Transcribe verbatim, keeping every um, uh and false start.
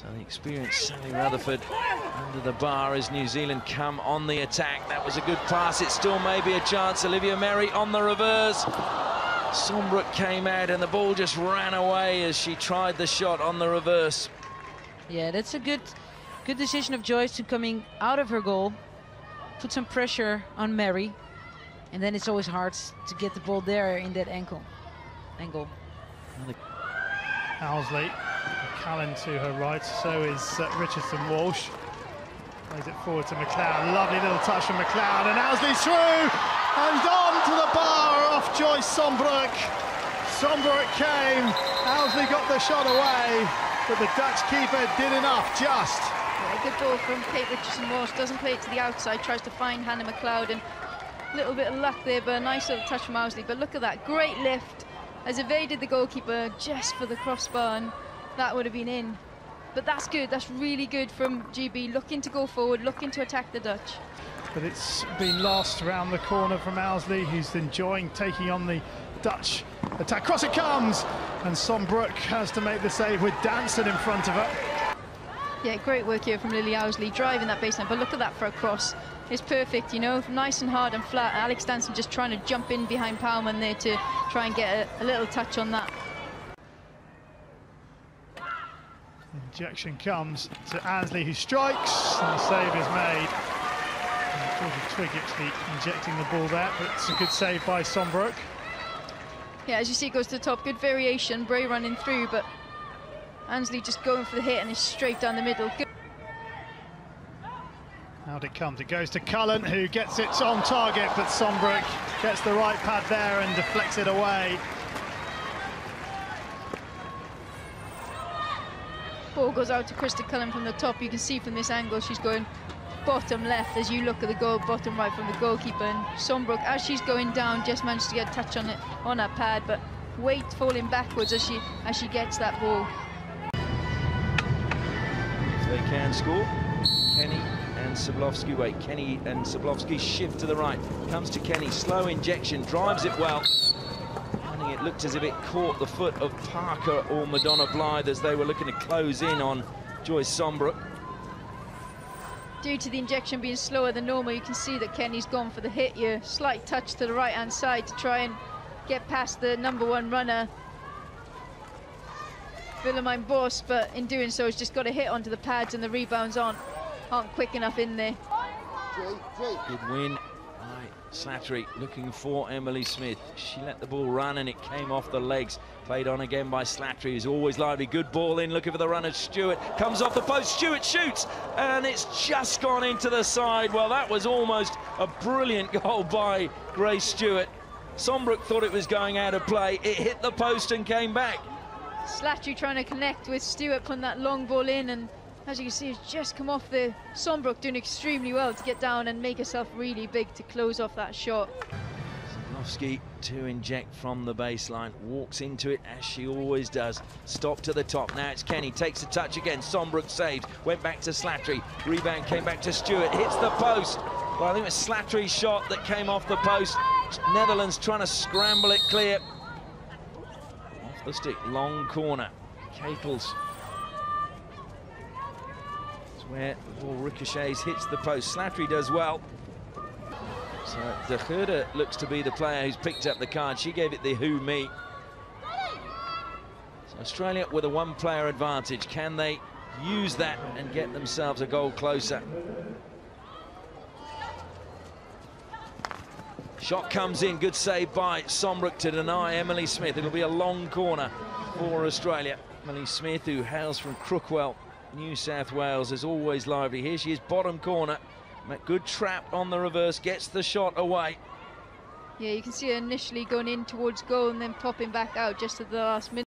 So the experienced Sally Rutherford under the bar as New Zealand come on the attack. That was a good pass. It still may be a chance. Olivia Merry on the reverse. Sombroek came out and the ball just ran away as she tried the shot on the reverse. Yeah, that's a good, good decision of Joyce to coming out of her goal, put some pressure on Merry, and then it's always hard to get the ball there in that ankle angle. Owsley, Cullen to her right, so is uh, Richardson-Walsh. Plays it forward to McLeod, lovely little touch from McLeod, and Owsley through, and on to the bar off Joyce Sombroek. Sombroek came, Owsley got the shot away, but the Dutch keeper did enough, just. Yeah, good ball from Kate Richardson-Walsh, doesn't play it to the outside, tries to find Hannah McLeod, and a little bit of luck there, but a nice little touch from Owsley. But look at that, great lift, has evaded the goalkeeper just for the crossbar, and that would have been in. But that's good, that's really good from G B, looking to go forward, looking to attack the Dutch. But it's been lost around the corner from Owsley, who's enjoying taking on the Dutch attack. Cross it comes, and Sombroek has to make the save with Danson in front of her. Yeah, great work here from Lily Owsley, driving that baseline, but look at that for a cross. It's perfect, you know, nice and hard and flat. Alex Danson just trying to jump in behind Palmman there to try and get a, a little touch on that. Injection comes to Ansley, who strikes, and the save is made. And George Twigg actually injecting the ball there, but it's a good save by Sombroek. Yeah, as you see, it goes to the top, good variation, Bray running through, but Ansley just going for the hit, and it's straight down the middle. Good. Out it comes, it goes to Cullen, who gets it on target, but Sombroek gets the right pad there and deflects it away. Ball goes out to Krista Cullen from the top. You can see from this angle she's going bottom left as you look at the goal, bottom right from the goalkeeper, and Sombroek, as she's going down, just managed to get a touch on it on her pad, but weight falling backwards as she as she gets that ball. So they can score. Kenny and Zablowski wait. Kenny and Zablowski shift to the right. Comes to Kenny. Slow injection. Drives it well. It looked as if it caught the foot of Parker or Madonna Blythe as they were looking to close in on Joyce Sombroek. Due to the injection being slower than normal, you can see that Kenny's gone for the hit here. Slight touch to the right-hand side to try and get past the number one runner, Willemien Bos, but in doing so, he's just got a hit onto the pads and the rebounds aren't, aren't quick enough in there. Good win. Slattery looking for Emily Smith. She let the ball run and it came off the legs. Played on again by Slattery, who's always lively. Good ball in, looking for the runner. Stewart comes off the post. Stewart shoots and it's just gone into the side. Well, that was almost a brilliant goal by Grace Stewart. Sombroek thought it was going out of play. It hit the post and came back. Slattery trying to connect with Stewart, putting that long ball in, and as you can see, it's just come off the... Sombroek doing extremely well to get down and make herself really big to close off that shot. Zablowski to inject from the baseline, walks into it as she always does. Stop to the top, now it's Kenny, takes a touch again, Sombroek saved, went back to Slattery, rebound came back to Stewart, hits the post. Well, I think it was Slattery's shot that came off the post. Netherlands trying to scramble it clear. Off the stick, long corner, Caples. Where the ball ricochets, hits the post. Slattery does well. So De Kruyder looks to be the player who's picked up the card. She gave it the who me. So Australia with a one-player advantage. Can they use that and get themselves a goal closer? Shot comes in. Good save by Sombroek to deny Emily Smith. It'll be a long corner for Australia. Emily Smith, who hails from Crookwell, New South Wales, is always lively. Here she is, bottom corner. Good trap on the reverse, gets the shot away. Yeah, you can see her initially going in towards goal and then popping back out just at the last minute.